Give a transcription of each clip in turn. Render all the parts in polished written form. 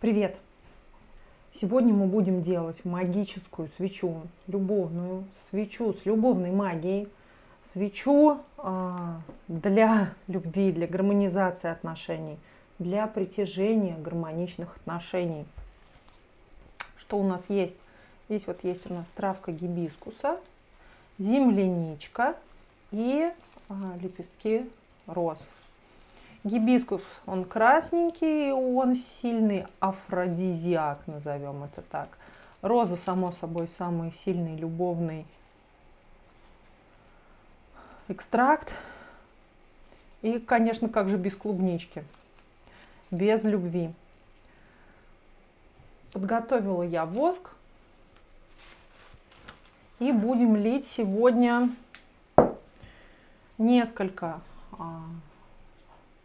Привет! Сегодня мы будем делать магическую свечу, любовную свечу с любовной магией, свечу для любви, для гармонизации отношений, для притяжения гармоничных отношений. Что у нас есть? Здесь вот есть у нас травка гибискуса, земляничка и лепестки роз. Гибискус, он красненький, он сильный афродизиак, назовем это так. Роза, само собой, самый сильный любовный экстракт. И, конечно, как же без клубнички, без любви. Подготовила я воск. И будем лить сегодня несколько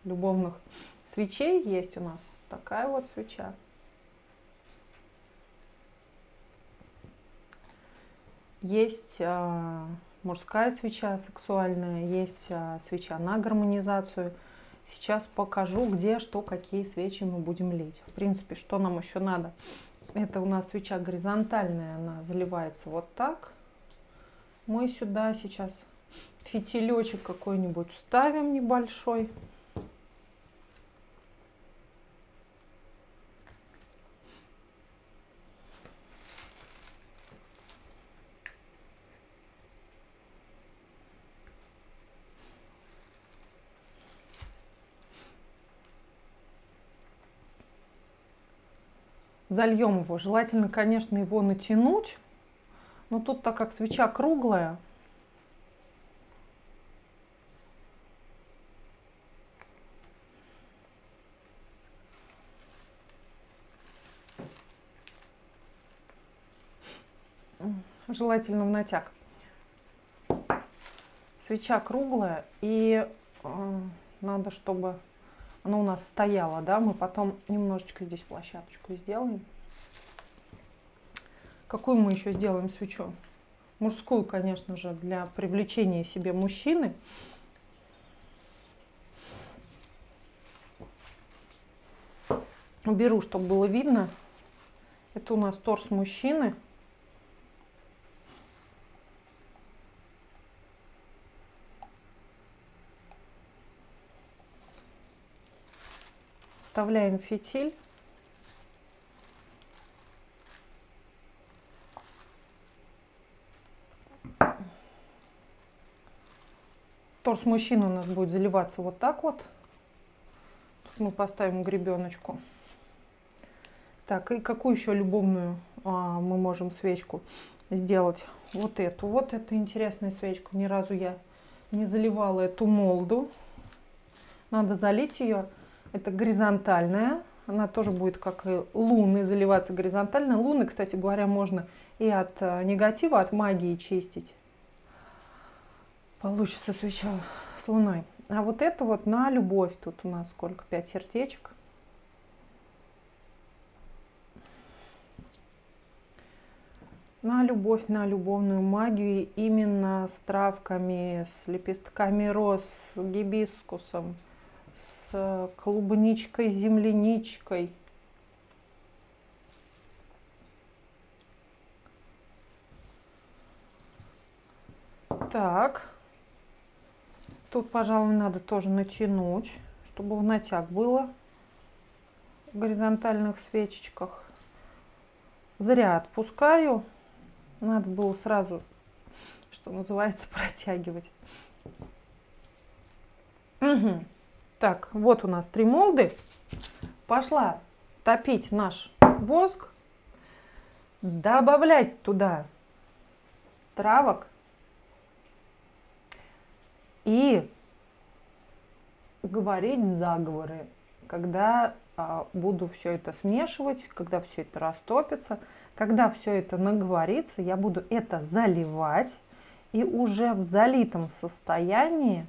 любовных свечей. Есть у нас такая вот свеча. Есть мужская свеча сексуальная, есть свеча на гармонизацию. Сейчас покажу, где, что, какие свечи мы будем лить. В принципе, что нам еще надо? Это у нас свеча горизонтальная, она заливается вот так. Мы сюда сейчас фитилечек какой-нибудь ставим небольшой. Зальем его. Желательно, конечно, его натянуть, но тут, так как свеча круглая, желательно в натяг. Свеча круглая, и надо, чтобы она у нас стояла, да, мы потом немножечко здесь площадочку сделаем. Какую мы еще сделаем свечу? Мужскую, конечно же, для привлечения себе мужчины. Уберу, чтобы было видно. Это у нас торс мужчины. Вставляем фитиль. Торс мужчины у нас будет заливаться вот так вот. Тут мы поставим гребеночку. Так, и какую еще любовную мы можем свечку сделать? Вот эту. Вот это интересная свечка. Ни разу я не заливала эту молду. Надо залить ее. Это горизонтальная, она тоже будет, как и луны, заливаться горизонтально. Луны, кстати говоря, можно и от негатива, от магии чистить. Получится свеча с луной. А вот это вот на любовь. Тут у нас сколько? 5 сердечек. На любовь, на любовную магию. Именно с травками, с лепестками роз, с гибискусом, с клубничкой, земляничкой. Так, тут, пожалуй, надо тоже натянуть, чтобы в натяг было в горизонтальных свечечках. Зря отпускаю, надо было сразу, что называется, протягивать. Угу. Так, вот у нас 3 молды. Пошла топить наш воск, добавлять туда травок и говорить заговоры. Когда буду все это смешивать, когда все это растопится, когда все это наговорится, я буду это заливать, и уже в залитом состоянии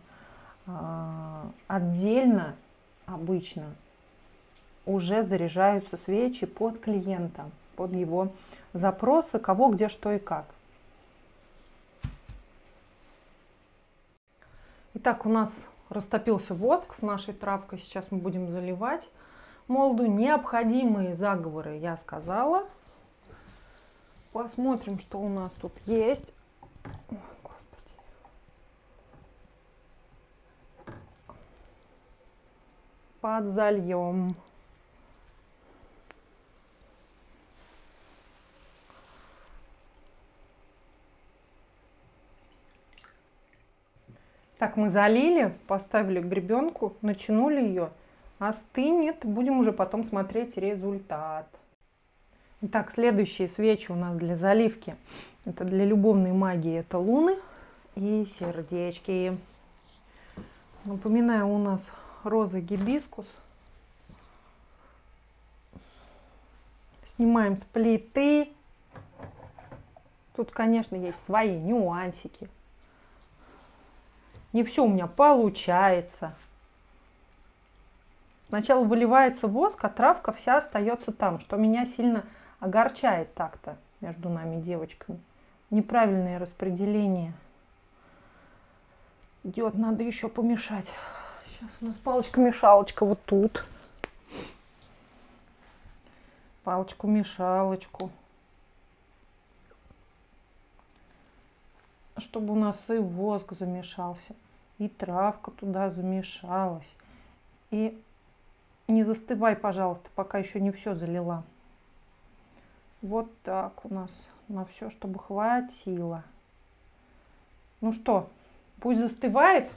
отдельно обычно уже заряжаются свечи под клиента, под его запросы, кого, где, что и как. Итак, у нас растопился воск с нашей травкой. Сейчас мы будем заливать. Молду необходимые заговоры я сказала. Посмотрим, что у нас тут есть. Ой, господи. Подзальем. Так, мы залили, поставили гребенку, натянули ее. Остынет. Будем уже потом смотреть результат. Итак, следующие свечи у нас для заливки. Это для любовной магии. Это луны и сердечки. Напоминаю, у нас роза гибискус. Снимаем с плиты. Тут, конечно, есть свои нюансики. Не все у меня получается. Сначала выливается воск, а травка вся остается там, что меня сильно огорчает так-то между нами, девочками. Неправильное распределение идет, надо еще помешать. Сейчас у нас палочка-мешалочка вот тут. Палочку-мешалочку. Чтобы у нас и воск замешался, и травка туда замешалась. И не застывай, пожалуйста, пока еще не все залила. Вот так у нас на все, чтобы хватило. Ну что, пусть застывает.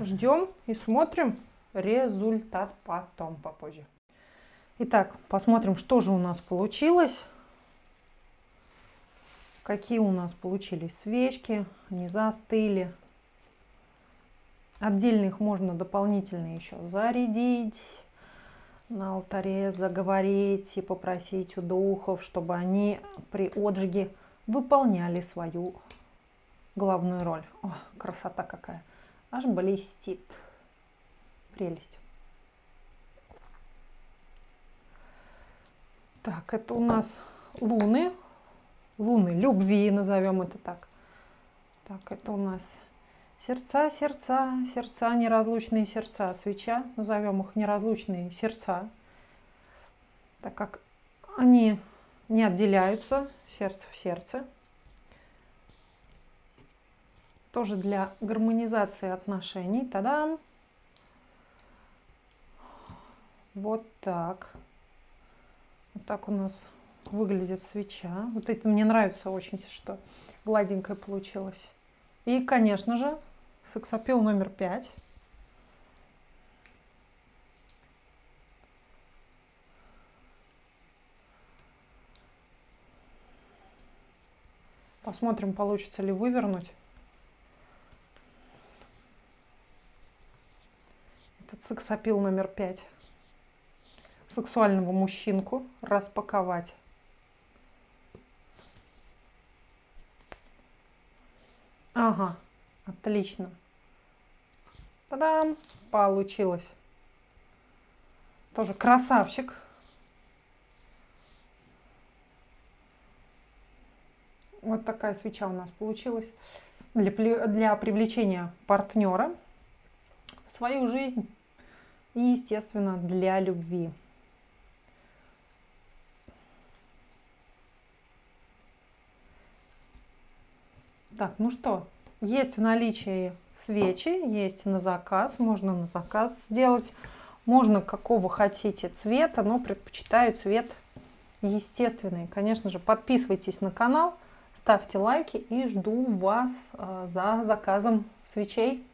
Ждем и смотрим результат потом, попозже. Итак, посмотрим, что же у нас получилось. Какие у нас получились свечки. Они застыли. Отдельно их можно дополнительно еще зарядить, на алтаре заговорить и попросить у духов, чтобы они при отжиге выполняли свою главную роль. О, красота какая! Аж блестит. Прелесть. Так, это у нас луны. Луны любви, назовем это так. Так, это у нас... Сердца, сердца, сердца, неразлучные сердца. Свеча, назовем их неразлучные сердца, так как они не отделяются, сердце в сердце. Тоже для гармонизации отношений. Та-дам! Вот так. Вот так у нас выглядит свеча. Вот это мне нравится очень, что гладенькая получилась. И, конечно же, саксопил номер 5. Посмотрим, получится ли вывернуть. Этот саксопил номер 5. Сексуального мужчинку распаковать. Ага, отлично. Та-дам! Получилось. Тоже красавчик. Вот такая свеча у нас получилась для привлечения партнера в свою жизнь и, естественно, для любви. Так, ну что, есть в наличии свечи, есть на заказ, можно на заказ сделать, можно какого хотите цвета, но предпочитаю цвет естественный. Конечно же, подписывайтесь на канал, ставьте лайки и жду вас за заказом свечей.